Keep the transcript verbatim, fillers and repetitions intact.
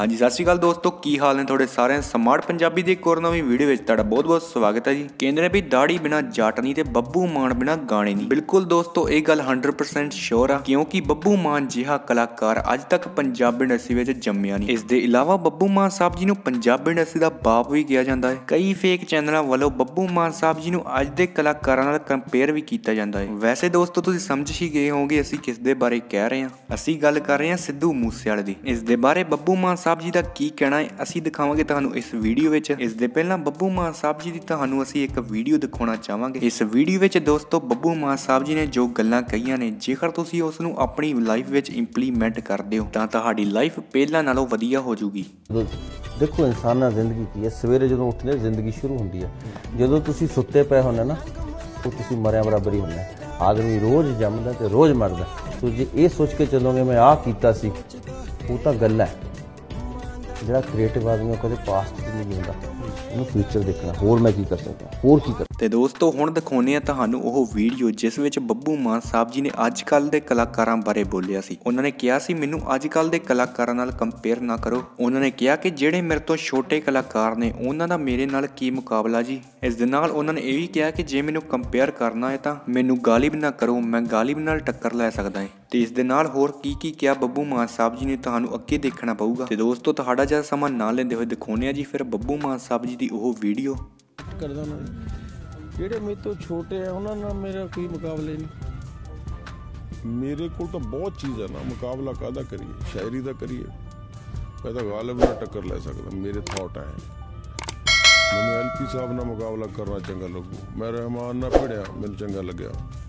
हाँ जी सत श्री अकाल दोस्तों, की हाल ने थोड़े सारे स्मार्ट पंजाबी की एक और नवी वीडियो में तुहाडा बहुत बहुत स्वागत है जी। कहते हैं भी दाढ़ी बिना जाट नहीं तो बब्बू मान बिना गाने नहीं। बिल्कुल दोस्तों ये गल हंड्रेड परसेंट श्योर आ, क्योंकि बब्बू मान जिहा कलाकार अज तक पंजाबी इंडस्ट्री में जमया नहीं। इस दे अलावा बब्बू मान साहब जी नूं पंजाबी इंडस्ट्री का बाप भी कहा जाता है। कई फेक चैनलों वालों बब्बू मान साहब जी नूं अज दे कलाकारां नाल कंपेयर भी किया जाता है। वैसे दोस्तों तुसीं समझ ही गए होगे असीं किस दे बारे कह रहे हैं। असीं गल कर रहे हैं सिद्धू मूसे वाले दी। इस दे बारे बब्बू मान साहब जी का की कहना है असीं दिखावांगे तुहानूं इस वीडियो विच। इस दे पहलां बब्बू मान साहब जी दी तुहानूं असीं एक वीडियो दिखाउणा चाहांगे। इस वीडियो विच दोस्तों बब्बू मान साहब जी ने जो गल्लां कहीआं ने, जेकर तुसीं उस नूं अपनी लाइफ विच इंप्लीमेंट करदे हो तां तुहाडी लाइफ पहलां नालों वधिया हो जूगी। देखो इंसाना जिंदगी की है, सवेरे जदों उठदे जिंदगी शुरू हुंदी है। जदों तुसीं सुत्ते पए होने ना तो तुसीं मरिया बराबर ही होंदे। आदमी रोज जमदा ते रोज मरदा। तो जे ये सोच के चलोगे मैं आ कीता सी, वो तां गल है। ਜਿਹੜਾ ਕ੍ਰੀਏਟਿਵ ਆਦਮੀ ਕਦੇ ਪਾਸਟ ਨਹੀਂ ਜਿਉਂਦਾ, ਉਹਨੂੰ ਫਿਊਚਰ ਦੇਖਣਾ। ਹੋਰ ਮੈਂ ਕੀ ਕਰ ਸਕਦਾ, ਹੋਰ ਕੀ ਕਰ। ਤੇ ਦੋਸਤੋ ਹੁਣ ਦਿਖਾਉਨੇ ਆ ਤੁਹਾਨੂੰ ਉਹ ਵੀਡੀਓ ਜਿਸ ਵਿੱਚ ਬੱਬੂ ਮਾਨ ਸਾਹਿਬ ਜੀ ਨੇ ਅੱਜ ਕੱਲ ਦੇ ਕਲਾਕਾਰਾਂ ਬਾਰੇ ਬੋਲਿਆ ਸੀ। ਉਹਨਾਂ ਨੇ ਕਿਹਾ ਸੀ ਮੈਨੂੰ ਅੱਜ ਕੱਲ ਦੇ ਕਲਾਕਾਰਾਂ ਨਾਲ ਕੰਪੇਅਰ ਨਾ ਕਰੋ। ਉਹਨਾਂ ਨੇ ਕਿਹਾ ਕਿ ਜਿਹੜੇ ਮੇਰੇ ਤੋਂ ਛੋਟੇ ਕਲਾਕਾਰ ਨੇ ਉਹਨਾਂ ਦਾ ਮੇਰੇ ਨਾਲ ਕੀ ਮੁਕਾਬਲਾ ਜੀ। ਇਸ ਦੇ ਨਾਲ ਉਹਨਾਂ ਨੇ ਇਹ ਵੀ ਕਿਹਾ ਕਿ ਜੇ ਮੈਨੂੰ ਕੰਪੇਅਰ ਕਰਨਾ ਹੈ ਤਾਂ ਮੈਨੂੰ ਗਾਲਿਬ ਨਾ ਕਰੋ, ਮੈਂ ਗਾਲਿਬ ਨਾਲ ਟੱਕਰ ਲੈ ਸਕਦਾ ਹਾਂ। तो इस दे नाल होर की की क्या बब्बू मान साहब जी ने तुहानू अगे देखना पऊगा। तो दोस्तों तुहाडा ज़्यादा समा ना लेंदे होए दिखाने आ जी फिर बब्बू मान साहब जी की वो वीडियो। जेडे मेरे तो छोटे है उन्होंने मेरा कोई मुकाबला नहीं। मेरे को तो बहुत चीज़ है ना, मुकाबला कादा करिए, शायरी का करिए। मैं तो गालिब नाल टक्कर ले सकदा, मेरे थॉट है। मैनू एल पी साहब नाल मुकाबला करना चंगा लगू, मैं रहमान नाल भिड़िया, मैनू चंगा लग्या।